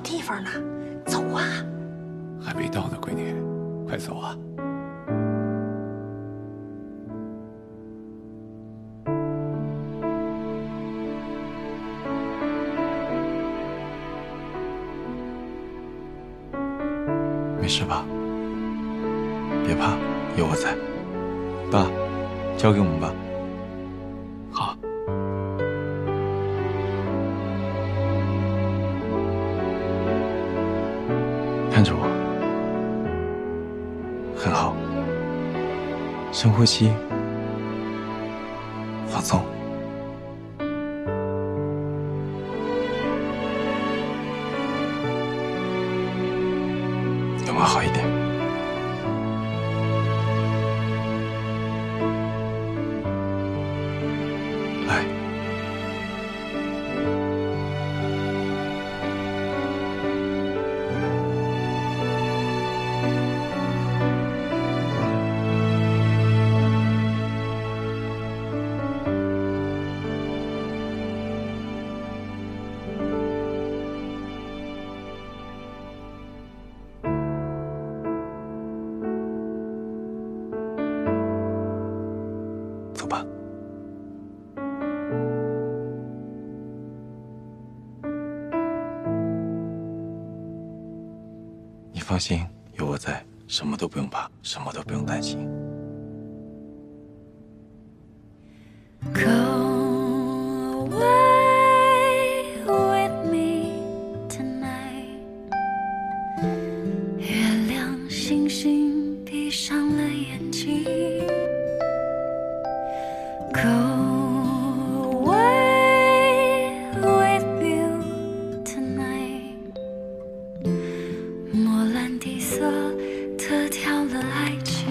到地方了，走啊！还没到呢，闺女，快走啊！ 没事吧？别怕，有我在。爸，交给我们吧。好。看着我，很好。深呼吸，放松。 我好一点。来，吧，你放心，有我在，什么都不用怕，什么都不用担心。月亮、星星闭上了眼睛。 Go away with you tonight。 莫兰迪色特调了爱情，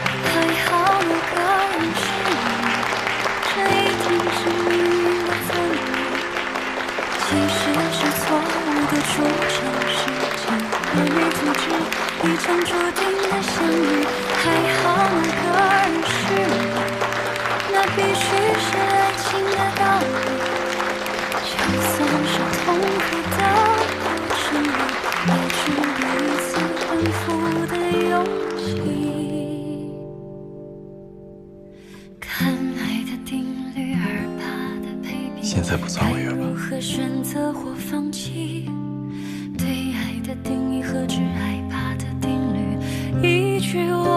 还好我个人是你，这一定是你的错觉，其实是错误的出场时间，完美阻止一场注定的相遇，还好我个人。 那必须是爱情的道理，就算是痛苦的胜利，也只有一次反复的勇气。看爱的定律，2 8的配比，现在不算违约吧？如何选择或放弃？对爱的定义和只爱8的定律，一句。